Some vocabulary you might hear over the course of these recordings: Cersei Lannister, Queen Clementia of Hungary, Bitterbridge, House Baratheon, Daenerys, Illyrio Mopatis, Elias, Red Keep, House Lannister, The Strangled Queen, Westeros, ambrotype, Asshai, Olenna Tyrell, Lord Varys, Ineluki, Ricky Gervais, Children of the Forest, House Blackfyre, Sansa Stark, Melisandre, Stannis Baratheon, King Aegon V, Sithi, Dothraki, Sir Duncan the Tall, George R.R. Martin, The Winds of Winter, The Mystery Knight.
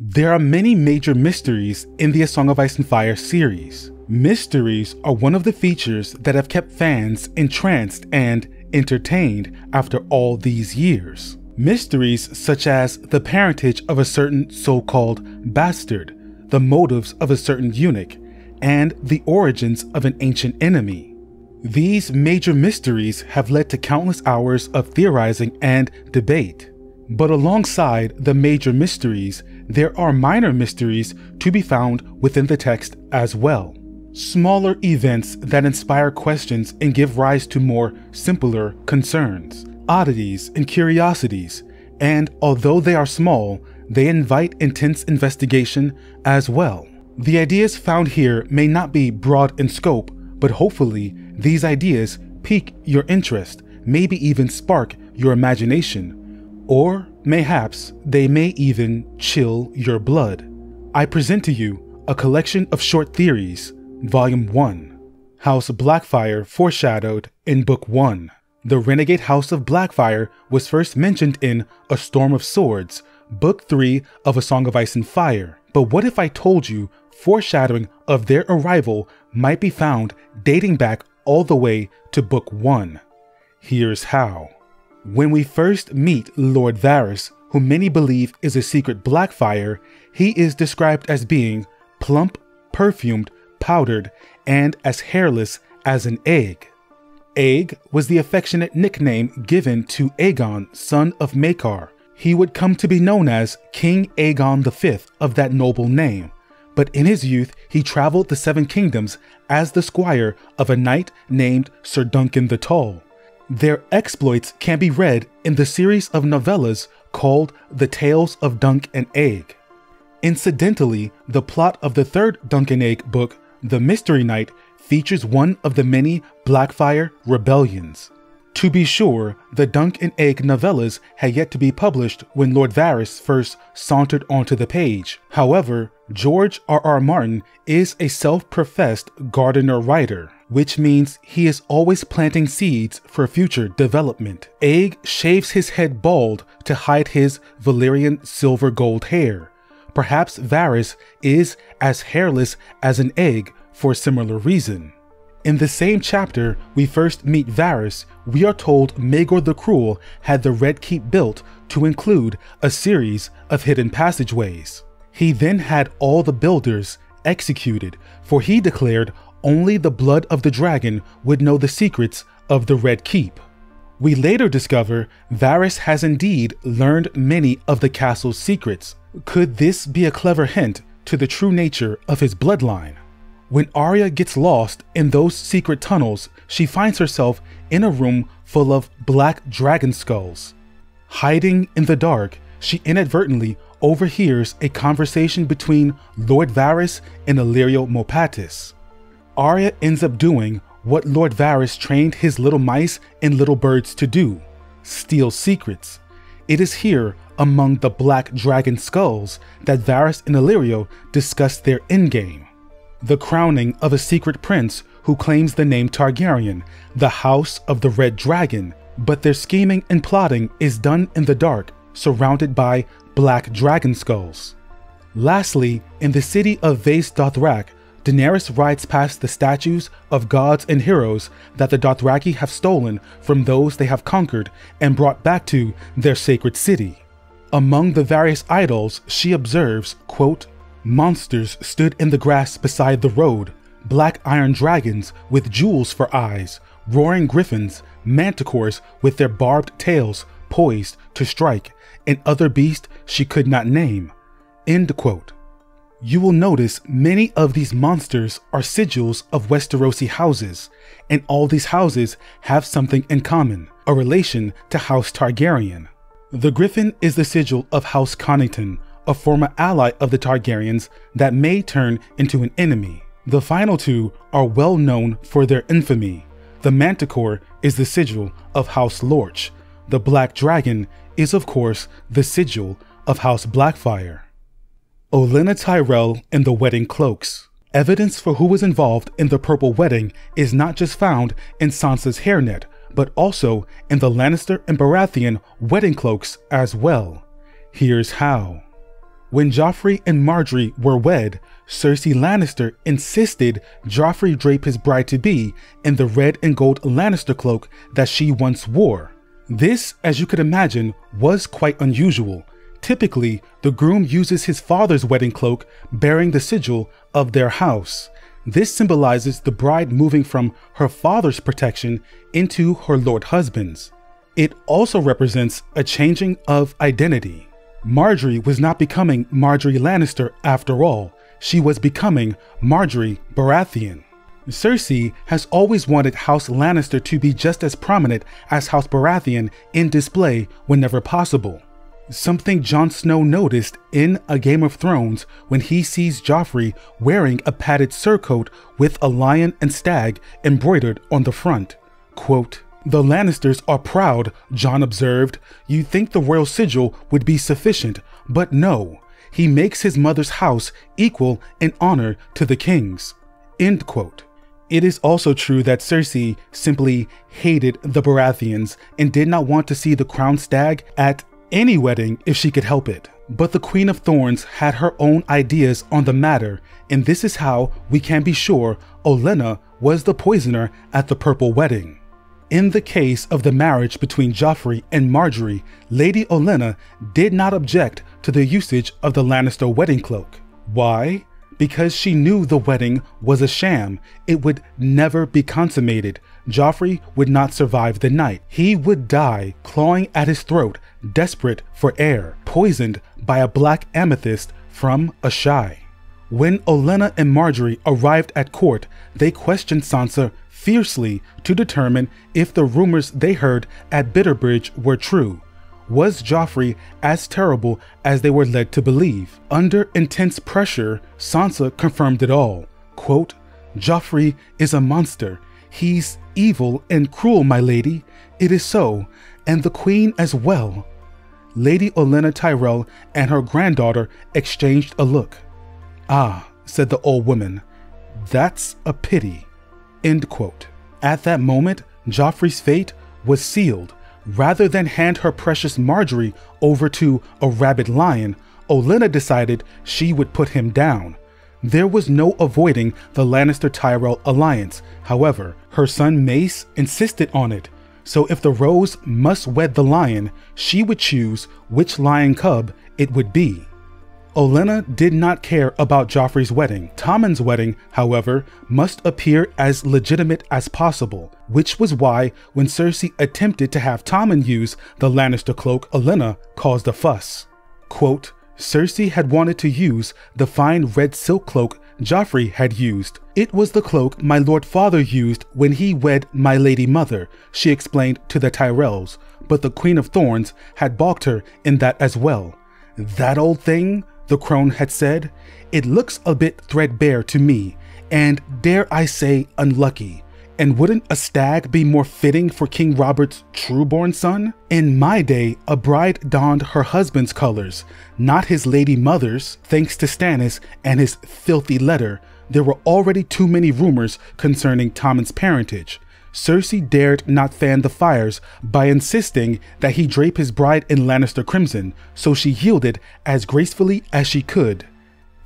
There are many major mysteries in the A Song of Ice and Fire series. Mysteries are one of the features that have kept fans entranced and entertained after all these years. Mysteries such as the parentage of a certain so-called bastard, the motives of a certain eunuch, and the origins of an ancient enemy. These major mysteries have led to countless hours of theorizing and debate. But alongside the major mysteries, there are minor mysteries to be found within the text as well. Smaller events that inspire questions and give rise to more simpler concerns, oddities and curiosities, and although they are small, they invite intense investigation as well. The ideas found here may not be broad in scope, but hopefully these ideas pique your interest, maybe even spark your imagination, or mayhaps they may even chill your blood. I present to you A Collection of Short Theories, Volume 1. House Blackfyre foreshadowed in Book 1. The renegade House of Blackfyre was first mentioned in A Storm of Swords, Book 3 of A Song of Ice and Fire. But what if I told you foreshadowing of their arrival might be found dating back all the way to Book 1? Here's how. When we first meet Lord Varys, who many believe is a secret Blackfyre, he is described as being plump, perfumed, powdered, and as hairless as an egg. Egg was the affectionate nickname given to Aegon, son of Maekar. He would come to be known as King Aegon V of that noble name, but in his youth he traveled the Seven Kingdoms as the squire of a knight named Sir Duncan the Tall. Their exploits can be read in the series of novellas called The Tales of Dunk and Egg. Incidentally, the plot of the third Dunk and Egg book, The Mystery Knight, features one of the many Blackfyre rebellions. To be sure, the Dunk and Egg novellas had yet to be published when Lord Varys first sauntered onto the page. However, George R.R. Martin is a self-professed gardener-writer, which means he is always planting seeds for future development. Egg shaves his head bald to hide his Valyrian silver-gold hair. Perhaps Varys is as hairless as an egg for a similar reason. In the same chapter we first meet Varys, we are told Maegor the Cruel had the Red Keep built to include a series of hidden passageways. He then had all the builders executed, for he declared only the blood of the dragon would know the secrets of the Red Keep. We later discover Varys has indeed learned many of the castle's secrets. Could this be a clever hint to the true nature of his bloodline? When Arya gets lost in those secret tunnels, she finds herself in a room full of black dragon skulls. Hiding in the dark, she inadvertently overhears a conversation between Lord Varys and Illyrio Mopatis. Arya ends up doing what Lord Varys trained his little mice and little birds to do, steal secrets. It is here, among the black dragon skulls, that Varys and Illyrio discuss their endgame. The crowning of a secret prince who claims the name Targaryen, the House of the Red Dragon, but their scheming and plotting is done in the dark, surrounded by black dragon skulls. Lastly, in the city of Vase Dothrak, Daenerys rides past the statues of gods and heroes that the Dothraki have stolen from those they have conquered and brought back to their sacred city. Among the various idols, she observes, quote, "Monsters stood in the grass beside the road, black iron dragons with jewels for eyes, roaring griffins, manticores with their barbed tails poised to strike, and other beasts she could not name." End quote. You will notice many of these monsters are sigils of Westerosi houses, and all these houses have something in common, a relation to House Targaryen. The griffin is the sigil of House Connington, a former ally of the Targaryens that may turn into an enemy. The final two are well known for their infamy. The manticore is the sigil of House Lorch. The black dragon is of course the sigil of House Blackfyre. Olenna Tyrell and the Wedding Cloaks. Evidence for who was involved in the Purple Wedding is not just found in Sansa's hairnet, but also in the Lannister and Baratheon wedding cloaks as well. Here's how. When Joffrey and Margaery were wed, Cersei Lannister insisted Joffrey drape his bride-to-be in the red and gold Lannister cloak that she once wore. This, as you could imagine, was quite unusual. Typically, the groom uses his father's wedding cloak bearing the sigil of their house. This symbolizes the bride moving from her father's protection into her lord husband's. It also represents a changing of identity. Margaery was not becoming Margaery Lannister after all. She was becoming Margaery Baratheon. Cersei has always wanted House Lannister to be just as prominent as House Baratheon in display whenever possible. Something Jon Snow noticed in A Game of Thrones when he sees Joffrey wearing a padded surcoat with a lion and stag embroidered on the front. Quote, "The Lannisters are proud," Jon observed. "You'd think the royal sigil would be sufficient, but no. He makes his mother's house equal in honor to the king's." End quote. It is also true that Cersei simply hated the Baratheons and did not want to see the crown stag at any wedding if she could help it. But the Queen of Thorns had her own ideas on the matter, and this is how we can be sure Olenna was the poisoner at the Purple Wedding. In the case of the marriage between Joffrey and Margaery, Lady Olenna did not object to the usage of the Lannister wedding cloak. Why? Because she knew the wedding was a sham. It would never be consummated. Joffrey would not survive the night. He would die clawing at his throat, desperate for air, poisoned by a black amethyst from Asshai. When Olenna and Margaery arrived at court, they questioned Sansa fiercely to determine if the rumors they heard at Bitterbridge were true. Was Joffrey as terrible as they were led to believe? Under intense pressure, Sansa confirmed it all. Quote, "Joffrey is a monster. He's evil and cruel, my lady. It is so, and the queen as well." Lady Olenna Tyrell and her granddaughter exchanged a look. "Ah," said the old woman, "that's a pity." End quote. At that moment, Joffrey's fate was sealed. Rather than hand her precious Margaery over to a rabid lion, Olenna decided she would put him down. There was no avoiding the Lannister Tyrell alliance. However, her son Mace insisted on it. So if the Rose must wed the lion, she would choose which lion cub it would be. Olenna did not care about Joffrey's wedding. Tommen's wedding, however, must appear as legitimate as possible, which was why when Cersei attempted to have Tommen use the Lannister cloak, Olenna caused a fuss. Quote, "Cersei had wanted to use the fine red silk cloak Joffrey had used. It was the cloak my lord father used when he wed my lady mother," she explained to the Tyrells, but the Queen of Thorns had balked her in that as well. "That old thing," the crone had said, "it looks a bit threadbare to me, and dare I say unlucky. And wouldn't a stag be more fitting for King Robert's true-born son? In my day, a bride donned her husband's colors, not his lady mother's. Thanks to Stannis and his filthy letter, there were already too many rumors concerning Tommen's parentage." Cersei dared not fan the fires by insisting that he drape his bride in Lannister crimson, so she yielded as gracefully as she could.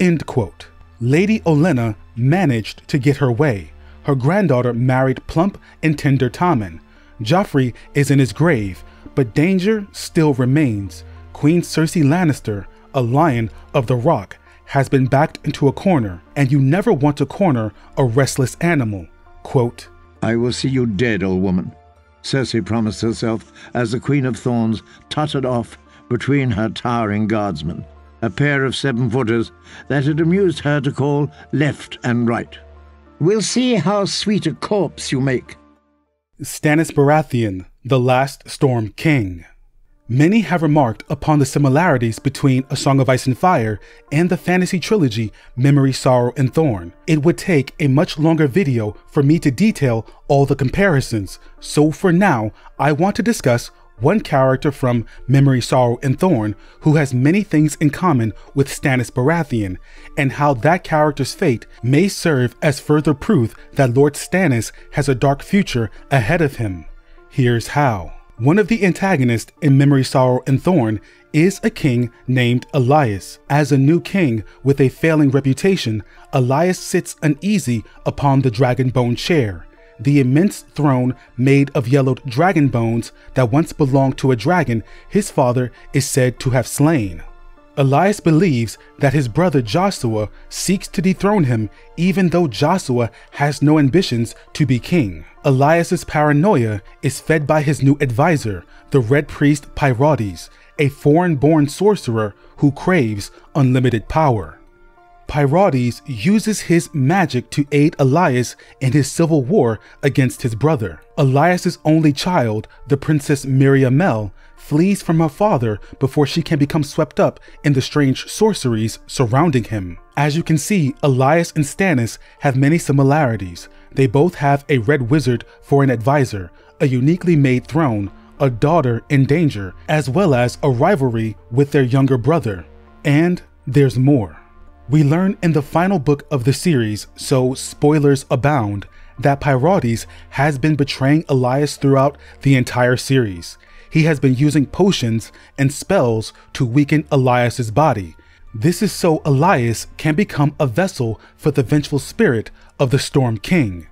End quote. Lady Olenna managed to get her way. Her granddaughter married plump and tender Tommen. Joffrey is in his grave, but danger still remains. Queen Cersei Lannister, a lion of the rock, has been backed into a corner, and you never want to corner a restless animal. Quote, "I will see you dead, old woman," Cersei promised herself as the Queen of Thorns tottered off between her towering guardsmen, a pair of seven-footers that it amused her to call left and right. "We'll see how sweet a corpse you make." Stannis Baratheon, the last Storm King. Many have remarked upon the similarities between A Song of Ice and Fire and the fantasy trilogy Memory, Sorrow, and Thorn. It would take a much longer video for me to detail all the comparisons, so for now I want to discuss one character from Memory, Sorrow, and Thorn who has many things in common with Stannis Baratheon, and how that character's fate may serve as further proof that Lord Stannis has a dark future ahead of him. Here's how. One of the antagonists in Memory, Sorrow, and Thorn is a king named Elias. As a new king with a failing reputation, Elias sits uneasy upon the dragonbone chair, the immense throne made of yellowed dragon bones that once belonged to a dragon his father is said to have slain. Elias believes that his brother Joshua seeks to dethrone him, even though Joshua has no ambitions to be king. Elias's paranoia is fed by his new advisor, the Red Priest Pyrodes, a foreign-born sorcerer who craves unlimited power. Pyrodes uses his magic to aid Elias in his civil war against his brother. Elias's only child, the Princess Miriamel, flees from her father before she can become swept up in the strange sorceries surrounding him. As you can see, Elias and Stannis have many similarities. They both have a red wizard for an advisor, a uniquely made throne, a daughter in danger, as well as a rivalry with their younger brother. And there's more. We learn in the final book of the series, so spoilers abound, that Pyrodes has been betraying Elias throughout the entire series. He has been using potions and spells to weaken Elias's body. This is so Elias can become a vessel for the vengeful spirit of the Storm King.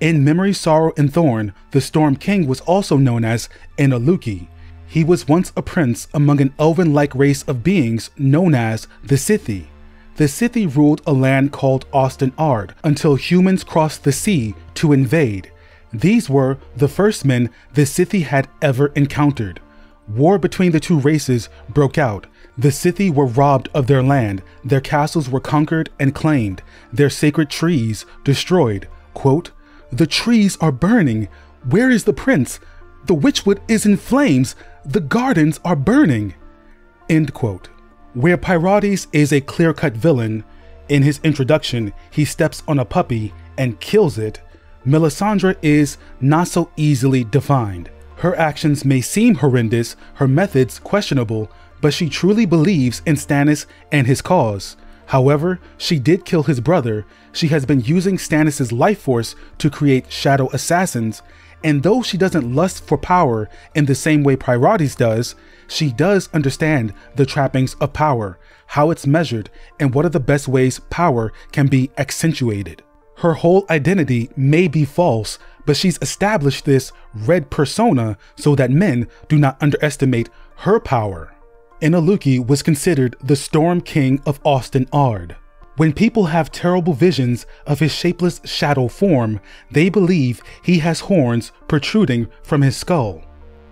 In Memory, Sorrow, and Thorn, the Storm King was also known as Ineluki. He was once a prince among an elven-like race of beings known as the Sithi. The Sithi ruled a land called Osten Ard until humans crossed the sea to invade. These were the first men the Sithi had ever encountered. War between the two races broke out. The Sithi were robbed of their land, their castles were conquered and claimed, their sacred trees destroyed. Quote, "The trees are burning. Where is the prince? The witchwood is in flames. The gardens are burning." End quote. Where Pyrodes is a clear-cut villain, in his introduction he steps on a puppy and kills it, Melisandre is not so easily defined. Her actions may seem horrendous, her methods questionable, but she truly believes in Stannis and his cause. However, she did kill his brother, she has been using Stannis' life force to create shadow assassins, and though she doesn't lust for power in the same way Pyrodes does, she does understand the trappings of power, how it's measured, and what are the best ways power can be accentuated. Her whole identity may be false, but she's established this red persona so that men do not underestimate her power. Ineluki was considered the Storm King of Osten Ard. When people have terrible visions of his shapeless shadow form, they believe he has horns protruding from his skull.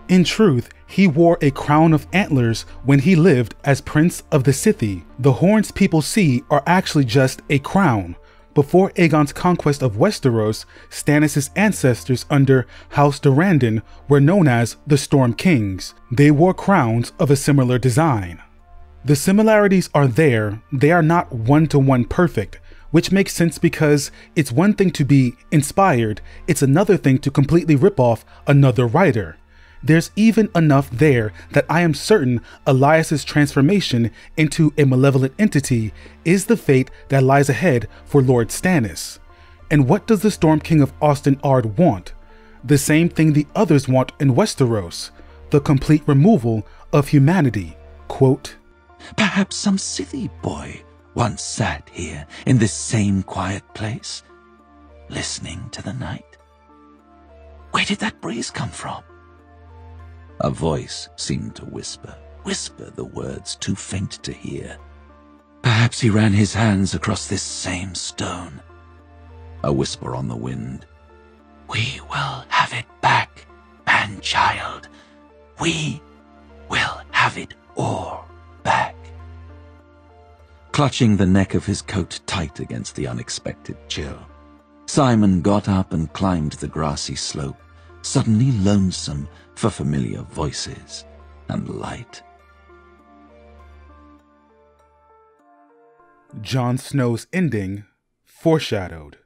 In truth, he wore a crown of antlers when he lived as Prince of the Sithi. The horns people see are actually just a crown. Before Aegon's conquest of Westeros, Stannis' ancestors under House Durandon were known as the Storm Kings. They wore crowns of a similar design. The similarities are there, they are not one-to-one perfect, which makes sense because it's one thing to be inspired, it's another thing to completely rip off another writer. There's even enough there that I am certain Elias's transformation into a malevolent entity is the fate that lies ahead for Lord Stannis. And what does the Storm King of Osten Ard want? The same thing the others want in Westeros, the complete removal of humanity. Quote, "Perhaps some silly boy once sat here in this same quiet place, listening to the night. Where did that breeze come from?" A voice seemed to whisper the words too faint to hear. "Perhaps he ran his hands across this same stone." A whisper on the wind. "We will have it back, man-child. We will have it all back." Clutching the neck of his coat tight against the unexpected chill, Simon got up and climbed the grassy slope, suddenly lonesome for familiar voices and light. Jon Snow's ending foreshadowed.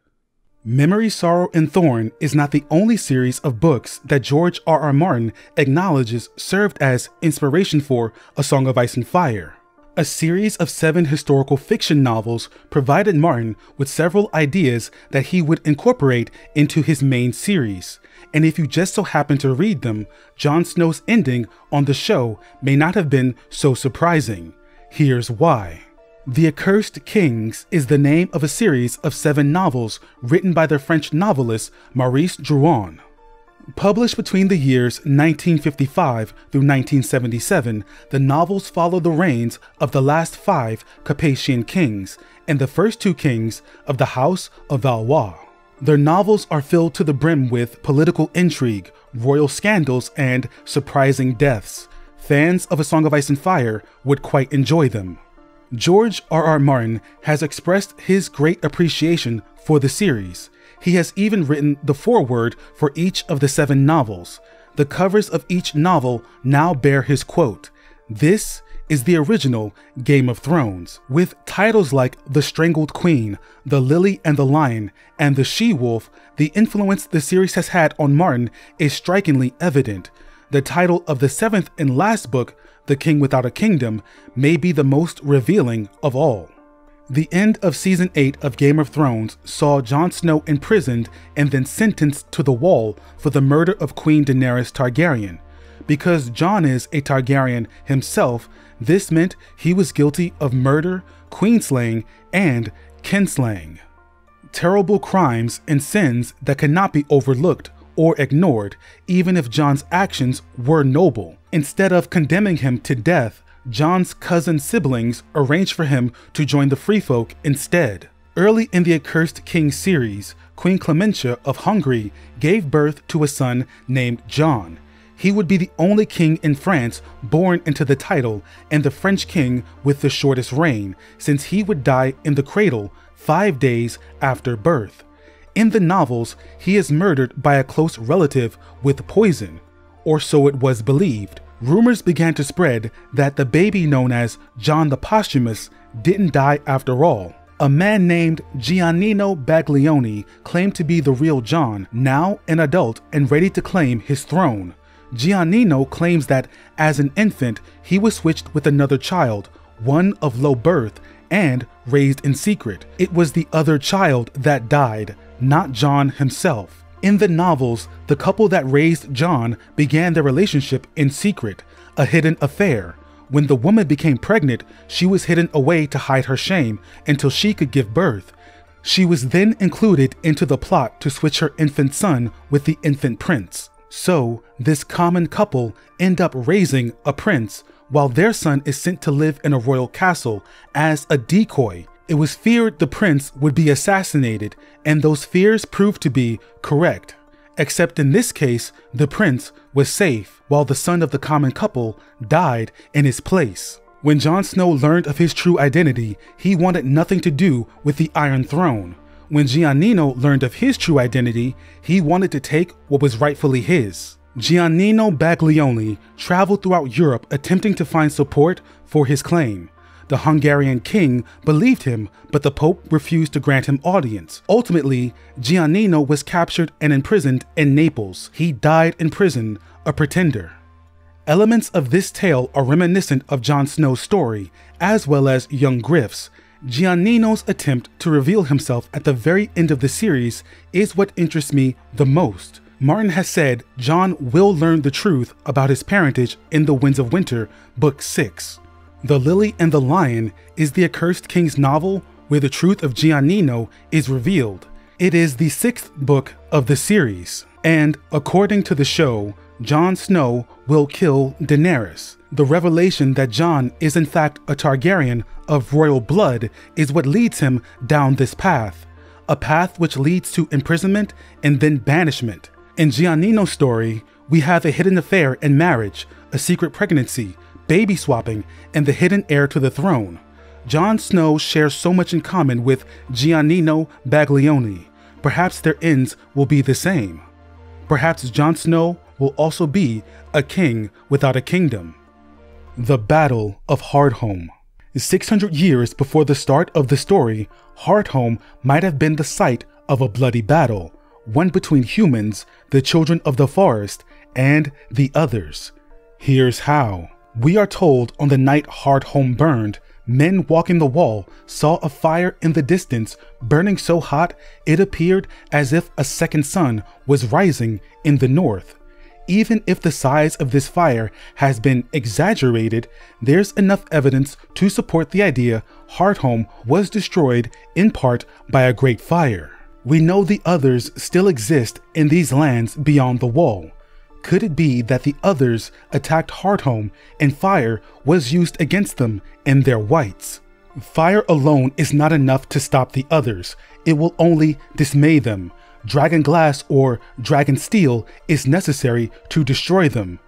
Memory, Sorrow, and Thorn is not the only series of books that George R.R. Martin acknowledges served as inspiration for A Song of Ice and Fire. A series of 7 historical fiction novels provided Martin with several ideas that he would incorporate into his main series, and if you just so happen to read them, Jon Snow's ending on the show may not have been so surprising. Here's why. The Accursed Kings is the name of a series of 7 novels written by the French novelist Maurice Drouin. Published between the years 1955 through 1977, the novels follow the reigns of the last 5 Capetian kings and the first 2 kings of the House of Valois. Their novels are filled to the brim with political intrigue, royal scandals, and surprising deaths. Fans of A Song of Ice and Fire would quite enjoy them. George R.R. Martin has expressed his great appreciation for the series. He has even written the foreword for each of the 7 novels. The covers of each novel now bear his quote, "This is the original Game of Thrones," with titles like The Strangled Queen, The Lily and the Lion, and The She-Wolf. The influence the series has had on Martin is strikingly evident. The title of the 7th and last book, The King Without a Kingdom, may be the most revealing of all. The end of Season 8 of Game of Thrones saw Jon Snow imprisoned and then sentenced to the wall for the murder of Queen Daenerys Targaryen. Because Jon is a Targaryen himself, this meant he was guilty of murder, queenslaying, and kinslaying. Terrible crimes and sins that cannot be overlooked or ignored, even if Jon's actions were noble. Instead of condemning him to death, Jon's cousin siblings arranged for him to join the Free Folk instead. Early in the Accursed King series, Queen Clementia of Hungary gave birth to a son named John. He would be the only king in France born into the title and the French king with the shortest reign, since he would die in the cradle 5 days after birth. In the novels, he is murdered by a close relative with poison, or so it was believed. Rumors began to spread that the baby known as John the Posthumous didn't die after all. A man named Giannino Baglioni claimed to be the real John, now an adult and ready to claim his throne. Giannino claims that as an infant, he was switched with another child, one of low birth, and raised in secret. It was the other child that died, not John himself. In the novels, the couple that raised John began their relationship in secret, a hidden affair. When the woman became pregnant, she was hidden away to hide her shame until she could give birth. She was then included into the plot to switch her infant son with the infant prince. So, this common couple end up raising a prince while their son is sent to live in a royal castle as a decoy. It was feared the prince would be assassinated, and those fears proved to be correct. Except in this case, the prince was safe, while the son of the common couple died in his place. When Jon Snow learned of his true identity, he wanted nothing to do with the Iron Throne. When Giannino learned of his true identity, he wanted to take what was rightfully his. Giannino Baglioni traveled throughout Europe attempting to find support for his claim. The Hungarian king believed him, but the Pope refused to grant him audience. Ultimately, Giannino was captured and imprisoned in Naples. He died in prison, a pretender. Elements of this tale are reminiscent of Jon Snow's story, as well as young Griff's. Giannino's attempt to reveal himself at the very end of the series is what interests me the most. Martin has said Jon will learn the truth about his parentage in The Winds of Winter, Book 6. The Lily and the Lion is the Accursed King's novel where the truth of Giannino is revealed. It is the 6th book of the series, and according to the show, Jon Snow will kill Daenerys. The revelation that Jon is in fact a Targaryen of royal blood is what leads him down this path, a path which leads to imprisonment and then banishment. In Giannino's story, we have a hidden affair and marriage, a secret pregnancy, baby swapping, and the hidden heir to the throne. Jon Snow shares so much in common with Giannino Baglioni. Perhaps their ends will be the same. Perhaps Jon Snow will also be a king without a kingdom. The Battle of Hardhome. 600 years before the start of the story, Hardhome might have been the site of a bloody battle, one between humans, the children of the forest, and the others. Here's how. We are told on the night Hardhome burned, men walking the wall saw a fire in the distance burning so hot it appeared as if a second sun was rising in the north. Even if the size of this fire has been exaggerated, there's enough evidence to support the idea Hardhome was destroyed in part by a great fire. We know the others still exist in these lands beyond the wall. Could it be that the others attacked Hardhome and fire was used against them and their wights? Fire alone is not enough to stop the others. It will only dismay them. Dragon glass or dragon steel is necessary to destroy them.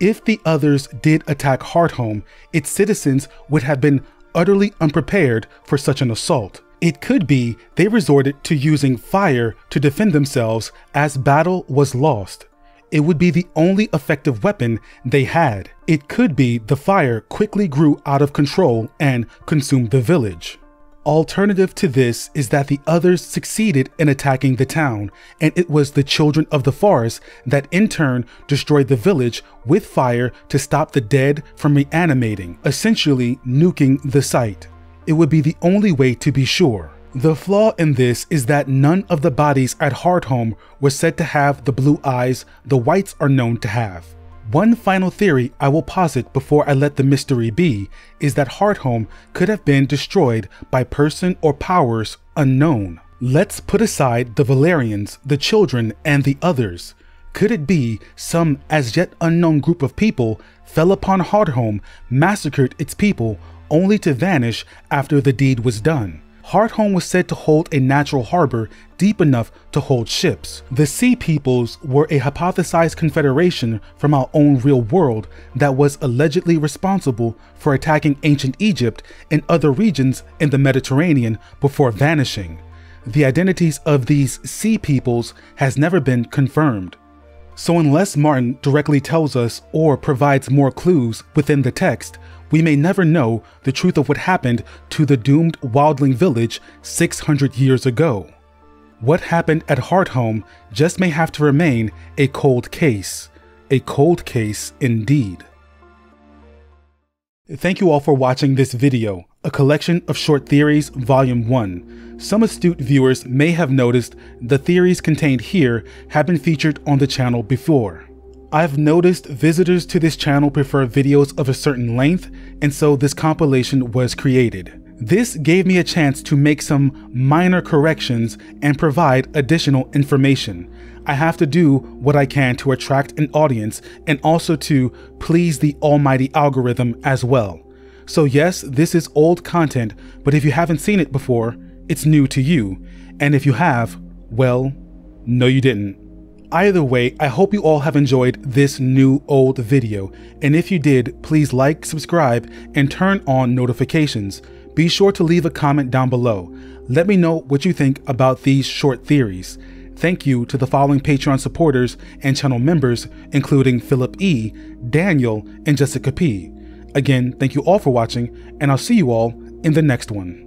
If the others did attack Hardhome, its citizens would have been utterly unprepared for such an assault. It could be they resorted to using fire to defend themselves as battle was lost. It would be the only effective weapon they had. It could be the fire quickly grew out of control and consumed the village. Alternative to this is that the others succeeded in attacking the town, and it was the children of the forest that in turn destroyed the village with fire to stop the dead from reanimating, essentially nuking the site. It would be the only way to be sure. The flaw in this is that none of the bodies at Hardhome were said to have the blue eyes the whites are known to have. One final theory I will posit before I let the mystery be is that Hardhome could have been destroyed by person or powers unknown. Let's put aside the Valerians, the children, and the others. Could it be some as yet unknown group of people fell upon Hardhome, massacred its people, only to vanish after the deed was done? Hardhome was said to hold a natural harbor deep enough to hold ships. The Sea Peoples were a hypothesized confederation from our own real world that was allegedly responsible for attacking ancient Egypt and other regions in the Mediterranean before vanishing. The identities of these Sea Peoples has never been confirmed. So unless Martin directly tells us or provides more clues within the text, we may never know the truth of what happened to the doomed wildling village 600 years ago. What happened at Hardhome just may have to remain a cold case. A cold case indeed. Thank you all for watching this video, a collection of short theories, volume 1. Some astute viewers may have noticed the theories contained here have been featured on the channel before. I've noticed visitors to this channel prefer videos of a certain length, and so this compilation was created. This gave me a chance to make some minor corrections and provide additional information. I have to do what I can to attract an audience and also to please the almighty algorithm as well. So yes, this is old content, but if you haven't seen it before, it's new to you. And if you have, well, no you didn't. Either way, I hope you all have enjoyed this new old video, and if you did, please like, subscribe, and turn on notifications. Be sure to leave a comment down below. Let me know what you think about these short theories. Thank you to the following Patreon supporters and channel members, including Philip E., Daniel, and Jessica P. Again, thank you all for watching, and I'll see you all in the next one.